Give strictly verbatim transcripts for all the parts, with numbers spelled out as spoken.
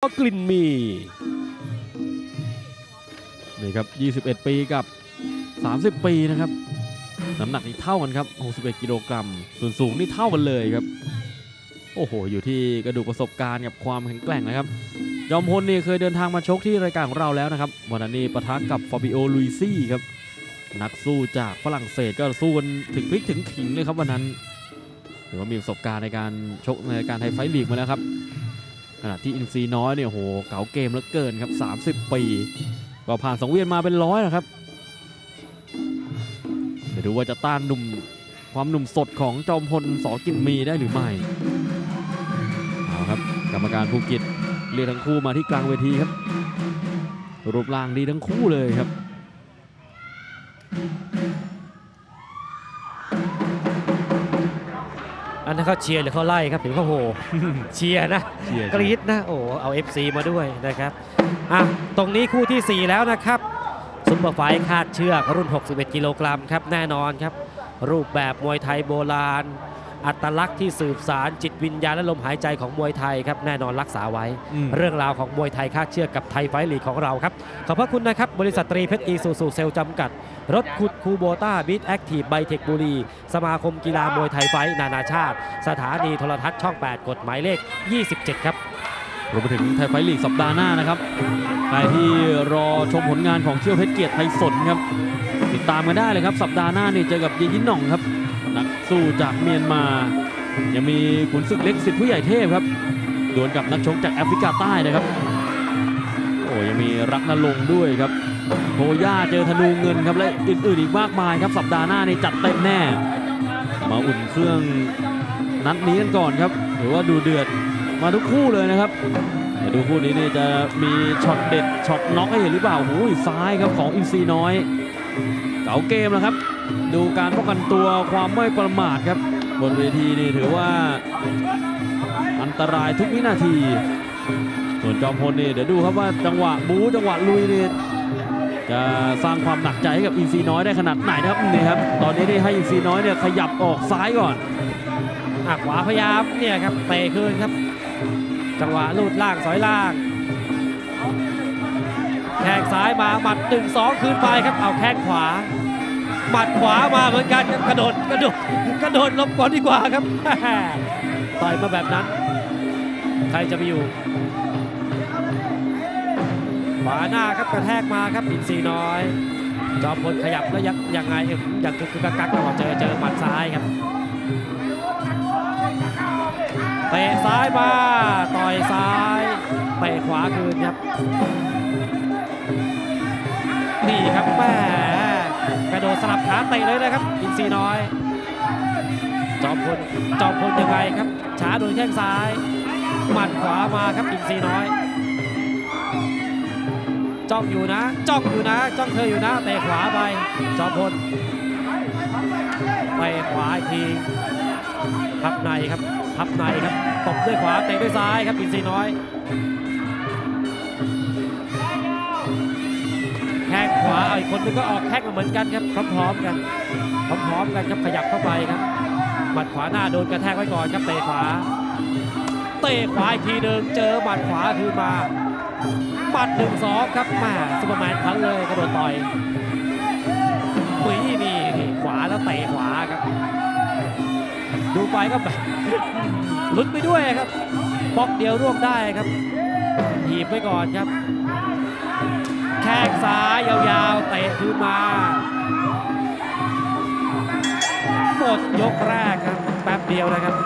กลิ่นมีนี่ครับยี่สิบเอ็ดปีกับสามสิบปีนะครับน้ำหนักนี่เท่ากันครับหกสิบเอ็ดกิโลกรัมส่วนสูงนี่เท่ากันเลยครับโอ้โหอยู่ที่กระดูกประสบการณ์กับความแข็งแกร่งนะครับยอมพลนี่เคยเดินทางมาชกที่รายการของเราแล้วนะครับวันนี้ปะทะกับฟาบิโอลุยซี่ครับนักสู้จากฝรั่งเศสก็สู้กันถึงพลิกถึงขิงเลยครับวันนั้นถือว่ามีประสบการณ์ในการชกในรายการไทยไฟท์ลีกมาแล้วครับขณะที่อินซีน้อยเนี่ยโหเก๋าเกมเหลือเกินครับสามสิบปีก็ผ่านสังเวียนมาเป็นร้อยนะครับเดี๋ยวดูว่าจะต้านหนุ่มความหนุ่มสดของจอมพลส.กลิ่นมีได้หรือไม่เอาครับกรรมการภูเก็ตเรียกทั้งคู่มาที่กลางเวทีครับรูปร่างดีทั้งคู่เลยครับอันนั้นเขาเชียร์หรือเขาไล่ครับถึงเขาโหเชียร์นะกรี๊ดนะโอ้เอา เอฟ ซี มาด้วยนะครับอ่ะตรงนี้คู่ที่สี่แล้วนะครับซุปเปอร์ไฟท์คาดเชือกรุ่นหกสิบเอ็ดกิโลกรัมครับแน่นอนครับรูปแบบมวยไทยโบราณอัตลักษณ์ที่สืบสานจิตวิญญาณและลมหายใจของมวยไทยครับแน่นอนรักษาไว้เรื่องราวของมวยไทยคาดเชือกกับไทยไฟท์ลีกของเราครับขอบพระคุณนะครับบริษัทตรีเพชรอีซูซูเซลจำกัดรถขุดคูโบต้าบีทแอคทีฟไบเทคบุรีสมาคมกีฬามวยไทยไฟท์นานาชาติสถานีโทรทัศน์ช่องแปดกฎหมายเลขยี่สิบเจ็ดครับรวมไปถึงไทยไฟท์ลีกสัปดาห์หน้านะครับใครที่รอชมผลงานของเขี้ยวเพชรเกียรติไทยสนครับติดตามกันได้เลยครับสัปดาห์หน้านี่เจอกับเยยินหน่องครับนักสู้จากเมียนมายังมีขุนศึกเล็กสิทธิ์ผู้ใหญ่เทพครับดวลกับนักชกจากแอฟริกาใต้นะครับโอ้ยังมีรักนรงค์ด้วยครับโฮย่าเจอธนูเงินครับและอื่นๆอีกมากมายครับสัปดาห์หน้าในจัดเต็มแน่มาอุ่นเครื่องนัดนี้กันก่อนครับหรือว่าดูเดือดมาทุกคู่เลยนะครับดูคู่นี้นี่จะมีช็อตเด็ดช็อตน็อกให้เห็นหรือเปล่าโอ้ยซ้ายครับของอินซีน้อยเก๋าเกมแล้วครับดูการป้องกันตัวความไม่ประมาทครับบนเวทีนี่ถือว่าอันตรายทุกวินาทีส่วนจอมพลนี่เดี๋ยวดูครับว่าจังหวะบู๊จังหวะลุยนี่จะสร้างความหนักใจให้กับอินซีน้อยได้ขนาดไหนนะครับนี่ครับตอนนี้ได้ให้อินซีน้อยเนี่ยขยับออกซ้ายก่อนอ่ะขวาพยายามเนี่ยครับเตะคืนครับจังหวะลูดล่างสอยล่างแข้งซ้ายมาหมัดหนึ่งสองคืนไปครับเอาแข้งขวาหมัดขวามาเหมือนกันกระโดดกระโดดกระโดดลบก่อนดีกว่าครับต่อยมาแบบนั้นใครจะไปอยู่ขวาหน้าครับกระแทกมาครับอินทรีน้อยจอมพลขยับแล้วยังยังไงอย่างกึกกักกักเราเจอเจอหมัดซ้ายครับเตะซ้ายมาต่อยซ้ายเตะขวาคืนครับนี่ครับแม่กระโดดสลับขาเตะเลยนะครับอินทรีน้อยจอมพลจอมพลยังไงครับช้าโดนแข้งซ้ายหมัดขวามาครับอินทรีน้อยจ้องอยู่นะจ้องอยู่นะจ้องเธออยู่นะเตะขวาไปจอมพลเตะขวาอีกทีพับในครับพับในครับตบด้วยขวาเตะด้วยซ้ายครับอินทรีน้อยแข้งขวาอีกคนนึงก็ออกแข้งเหมือนกันครับพร้อมๆกันพร้อมๆกันครับขยับเข้าไปครับหมัดขวาหน้าโดนกระแทกไว้ก่อนครับเตะขวาเตะขวาอีกทีนึงเจอหมัดขวาคืนมาหมัดหนึ่งสองครับมาซูเปอร์แมนพันเลยกระโดดต่อยมือนี่ขวาแล้วเตะขวาครับดูไปก็แบบลุ้นไปด้วยครับป๊อกเดียวร่วงได้ครับถีบไปก่อนครับแข้งซ้ายยาวๆเตะขึ้นมาหมดยกแรกครับแป๊บเดียวนะครับ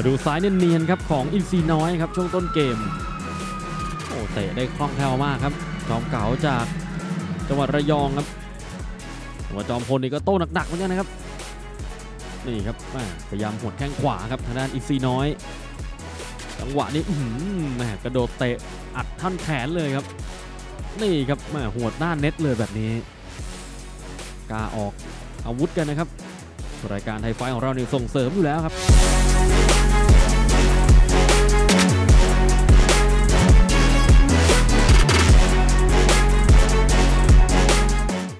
มาดูซ้ายเนียนๆครับของอินทรีน้อยครับช่วงต้นเกมโอ้เตะได้คล่องแคล่วมากครับจอมเก๋าจากจังหวัดระยองครับว่าจอมพลนี่ก็โต้หนักๆเหมือนกันนะครับนี่ครับพยายามหวดแข้งขวาครับทางด้านอินทรีน้อยจังหวะนี้แหมกระโดดเตะอัดท่อนแขนเลยครับนี่ครับแหมหวดหน้าเน็ตเลยแบบนี้กล้าออกอาวุธกันนะครับรายการไทยไฟท์ของเราเนี่ยส่งเสริมอยู่แล้วครับ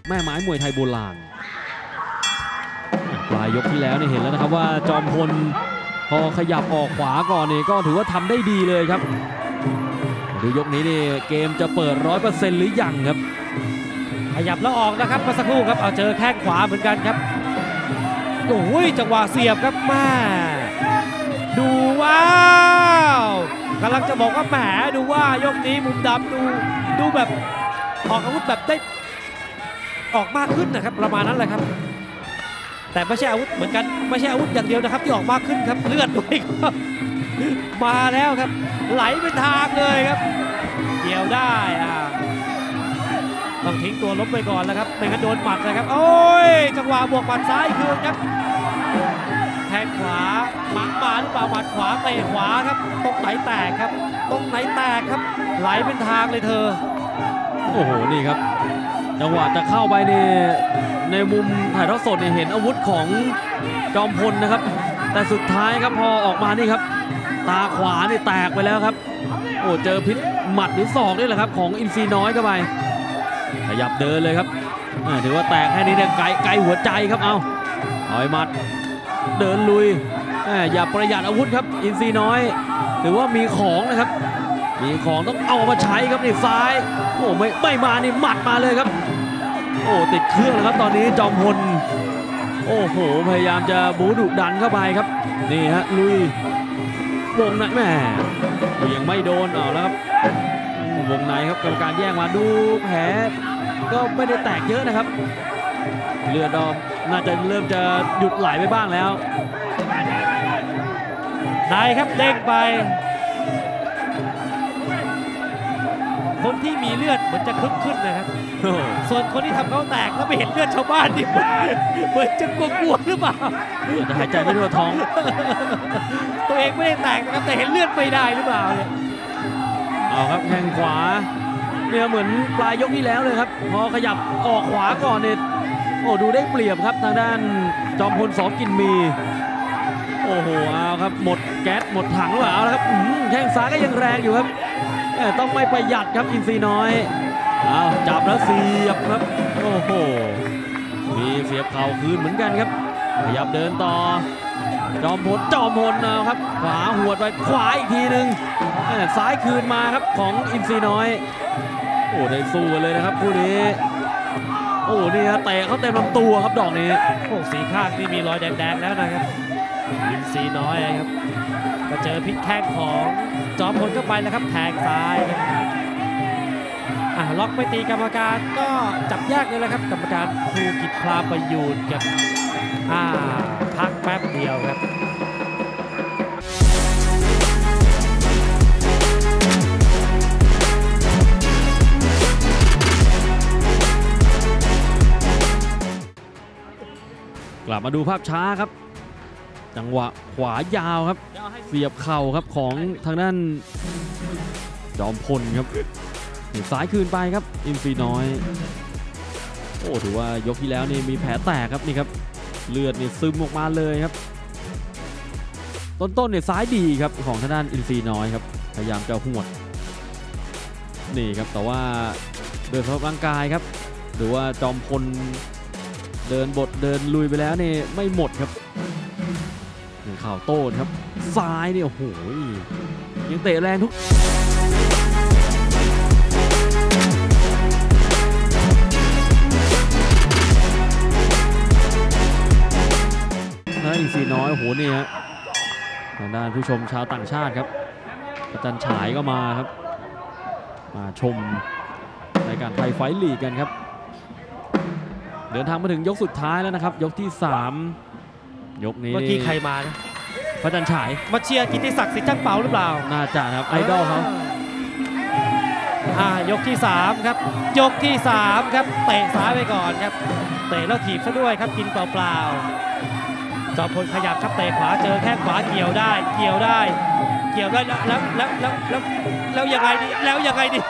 แม่ไม้มวยไทยโบราณปลายยกที่แล้วเนี่ยเห็นแล้วนะครับว่าจอมพลพอขยับออกขวาก่อนเนี่ยก็ถือว่าทำได้ดีเลยครับดูยกนี้นี่เกมจะเปิด ร้อยเปอร์เซ็นต์ หรือยังครับขยับแล้วออกนะครับมาสักครู่ครับเอาเจอแข้งขวาเหมือนกันครับโอ้ยจังหวะเสียบครับแม่ดูว้าวกำลังจะบอกว่าแหมดูว่ายกนี้มุมดำดูดูแบบออกอาวุธแบบได้ออกมากขึ้นนะครับประมาณนั้นแหละครับแต่ไม่ใช่อาวุธเหมือนกันไม่ใช่อาวุธอย่างเดียวนะครับที่ออกมากขึ้นครับเลือดด้วยครับมาแล้วครับไหลไปทางเลยครับเกี่ยวได้อ่าต้องทิ้งตัวล้มไปก่อนแล้วครับไม่งั้นโดนหมัดนะครับโอ้ยจังหวะบวกหมัดซ้ายคืนครับแทงขวาหมัดมาหรือเปล่าหมัดขวาเตะขวาครับตรงไหนแตกครับตรงไหนแตกครับไหลเป็นทางเลยเธอโอ้โหนี่ครับจังหวะจะเข้าไปในในมุมถ่ายทอดสดเนี่ยเห็นอาวุธของจอมพลนะครับแต่สุดท้ายครับพอออกมานี่ครับตาขวานี่แตกไปแล้วครับโอ้เจอพิษหมัดหรือศอกนี่แหละครับของอินทรีน้อยเข้าไปขยับเดินเลยครับถือว่าแตกแค่นี้เนี่ยไกลไกลหัวใจครับเอาถอยหมัดเดินลุยอย่าประหยัดอาวุธครับอินทรีน้อยถือว่ามีของนะครับมีของต้องเอามาใช้ครับนี่ซ้ายโอ้ไม่ไม่มานี่หมัดมาเลยครับโอ้ติดเครื่องแล้วครับตอนนี้จอมพลโอ้โหพยายามจะบูดุดันเข้าไปครับนี่ฮะลุยวงในแม่ยังไม่โดนเอาแล้วครับวงในครับกรรมการแยกมาดูแผลก็ไม่ได้แตกเยอะนะครับเลือดดอมน่าจะเริ่มจะหยุดไหลไปบ้างแล้วได้ครับเด้งไปคนที่มีเลือดเหมือนจะคึกขึ้นนะครับส่วนคนที่ทำเขาแตกแล้วไปเห็นเลือดชาวบ้านนี่เหมือนจะกลัวๆหรือเปล่าหายใจไม่ทั่วท้องตัวเองไม่ได้แตกนะครับแต่เห็นเลือดไปได้หรือเปล่าเนี่ยเอาครับแข้งขวาเนี่ยเหมือนปลายยกที่แล้วเลยครับพอขยับออกขวาก่อนเนี่ยโอ้ดูได้เปรียบครับทางด้านจอมพลสองกินมีโอ้โหเอาครับหมดแก๊สหมดถังหรือเปล่าแล้วครับแข้งซ้ายก็ยังแรงอยู่ครับต้องไม่ประหยัดครับอินทรีน้อยเอาจับแล้วเสียบครับโอ้โหมีเสียบเข่าคืนเหมือนกันครับขยับเดินต่อจอมพลจอมพลเอาครับขวาหวดไปขวาอีกทีหนึ่งซ้ายคืนมาครับของอินทรีน้อยโอ้ได้สู้เลยนะครับคู่นี้โอ้นี่ฮะเตะเขาเต็มลำตัวครับดอกนี้โอ้สีข้างนี่มีรอยแดงๆแล้วนะครับอินทรีน้อยครับก็เจอพิษแข้งของจอมพลเข้าไปแล้วครับแทงซ้ายอ่ะล็อกไม่ตีกรรมการก็จับแยกเลยแหละครับกรรมการครูกิจพลาประยูนกับอ่าพักแป๊บเดียวครับกลับมาดูภาพช้าครับจังหวะขวายาวครับเสียบเข่าครับของทางด้านจอมพลครับซ้ายคืนไปครับอินทรีน้อยโอ้ถือว่ายกที่แล้วนี่มีแผลแตกครับนี่ครับเลือดนี่ซึมออกมาเลยครับต้นๆเนี่ยซ้ายดีครับของทางด้านอินทรีน้อยครับพยายามจะหวดนี่ครับแต่ว่าเดินสำหรับร่างกายครับหรือว่าจอมพลเดินบทเดินลุยไปแล้วนี่ไม่หมดครับข่าวโต้ครับซ้ายเนี่ยโอ้โหยังเตะแรงทุกนั่นอินทรีน้อยโอ้โหนี่ฮะทางด้านผู้ชมชาวต่างชาติครับอาจารย์ฉายก็มาครับมาชมรายการไทยไฟท์ลีกกันครับเดินทางมาถึงยกสุดท้ายแล้วนะครับยกที่สามยกนี้เมื่อกี้ใครมานะพระจันทร์ฉายมาเชียร์กิติศักดิ์สิทธิ์ช่างเป่าหรือเปล่าน่าจะครับไอดอลเขาอ่ายกที่สามครับยกที่สามครับเตะซ้ายไปก่อนครับเตะแล้วถีบซะด้วยครับกินเปล่าๆจอมพลขยับครับเตะขวาเจอแข้งขวาเกี่ยวได้เกี่ยวได้เกี่ยวได้แล้วแล้วแล้วแล้วแล้วยังไงดีแล้วยังไงดี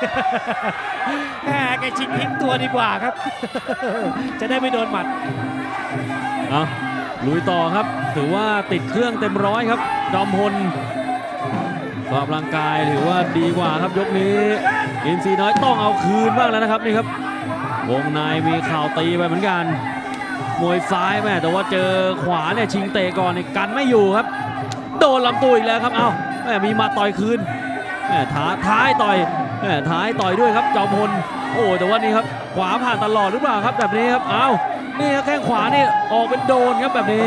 แหมแกชิงทิ้งตัวดีกว่าครับจะได้ไม่โดนหมัดเอาลุยต่อครับถือว่าติดเครื่องเต็มร้อยครับจอมพลสอบร่างกายถือว่าดีกว่าครับยกนี้อินทรีน้อยต้องเอาคืนบ้างแล้วนะครับนี่ครับ วงในมีเข่าตีไปเหมือนกันมวยซ้ายแม่แต่ว่าเจอขวาเนี่ยชิงเตะก่อนเนี่ยกันไม่อยู่ครับโดนลำตัวอีกแล้วครับเอ้าแม่มีมาต่อยคืนแม่ท้าท้ายต่อยแม่ท้ายต่อยด้วยครับจอมพลโอ้แต่ว่านี่ครับขวาผ่านตลอดหรือเปล่าครับแบบนี้ครับเอ้านี่แข้งขวานี่ออกเป็นโดนครับแบบนี้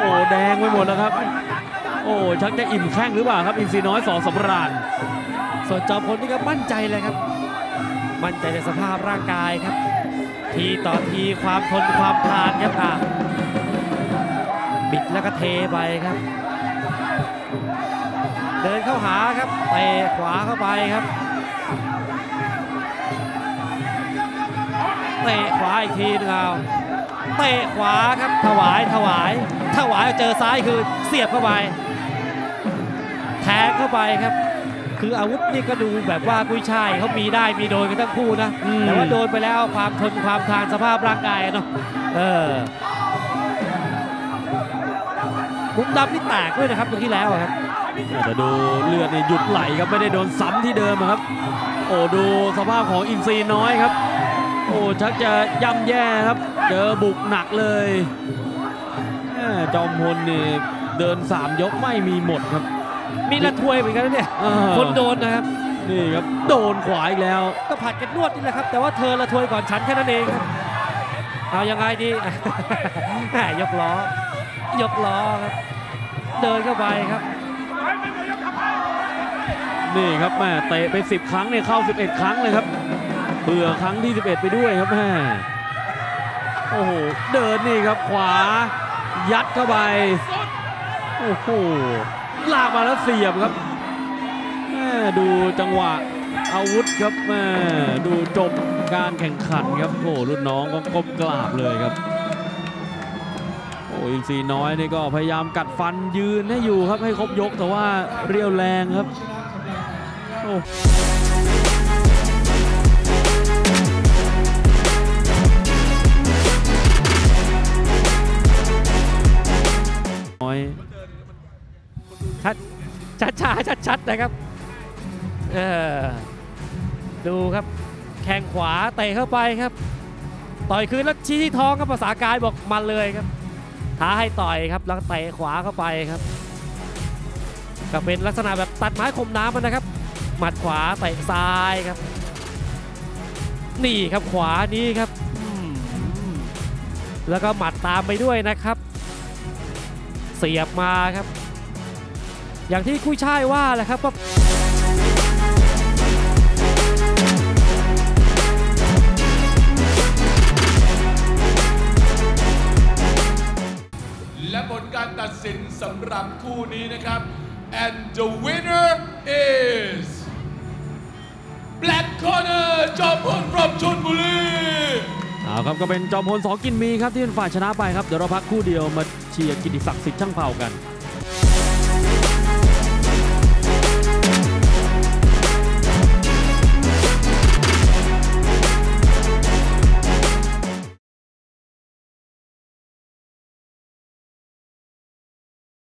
โอ้แดงไปหมดแล้วครับโอ้ชักจะอิ่มแข้งหรือเปล่าครับอินทรีน้อยสอสำราญส่วนจอมพลนี่ก็มั่นใจเลยครับมั่นใจในสภาพร่างกายครับทีต่อทีความทนความทานครับอ่ะบิดแล้วก็เทไปครับเดินเข้าหาครับเตะขวาเข้าไปครับเตะขวาอีกทีนึงเอาเตะขวาครับถวายถวายถวายเจอซ้ายคือเสียบเข้าไปแทงเข้าไปครับคืออาวุธนี่ก็ดูแบบว่ากุ้ยช่ายเขามีได้มีโดนกันทั้งคู่นะแต่ว่าโดนไปแล้วความทนความทานสภาพร่างกายเนาะเออมุมดำนี่แตกด้วยนะครับเมื่อกี้แล้วครับแต่ดูเลือดนี่หยุดไหลครับไม่ได้โดนซ้ำที่เดิมครับโอ้ดูสภาพของอินทรีน้อยครับโอ้ชักจะย่ำแย่ครับเจอบุกหนักเลยจอมพลนี่เดินสามยกไม่มีหมดครับมีละทวยเหมือนกันเนี่ยคนโดนนะครับนี่ครับโดนขวาอีกแล้วก็ผัดกันนวดนี่แหละครับแต่ว่าเธอละทวยก่อนฉันแค่นั้นเองครับเอายังไงดียกล้อยกล้อครับเดินเข้าไปครับนี่ครับแม่เตะไปสิบครั้งเนี่ยเข้าสิบเอ็ดครั้งเลยครับเบื่อครั้งที่สิบเอ็ดไปด้วยครับแม่โอ้โหเดินนี่ครับขวายัดเข้าไปโอ้โหลากมาแล้วเสียบครับแม่ดูจังหวะอาวุธครับแม่ดูจบการแข่งขันครับโอ้รุ่นน้องก็ก้มกราบเลยครับโอ้อินทรีน้อยนี่ก็พยายามกัดฟันยืนให้อยู่ครับให้ครบยกแต่ว่าเรี่ยวแรงครับโอ้ชัดช้าชัดๆนะครับเออดูครับแข้งขวาเตะเข้าไปครับต่อยคืนแล้วชี้ที่ท้องครับภาษากายบอกมาเลยครับท้าให้ต่อยครับแล้วเตะขวาเข้าไปครับก็เป็นลักษณะแบบตัดไม้คมน้ำมันนะครับหมัดขวาเตะซ้ายครับนี่ครับขวานี้ครับแล้วก็หมัดตามไปด้วยนะครับเสียบมาครับอย่างที่กุ้ยช่ายว่าแหละครับว่าและผลการตัดสินสำหรับคู่นี้นะครับ and the winner is black corner จอมพล from ชลบุรีเอาครับก็เป็นจอมพล ส.กินมีครับที่เป็นฝ่ายชนะไปครับเดี๋ยวเราพักคู่เดียวมาเชียร์กิติศักดิ์สิทธิ์ช่างเผ่ากัน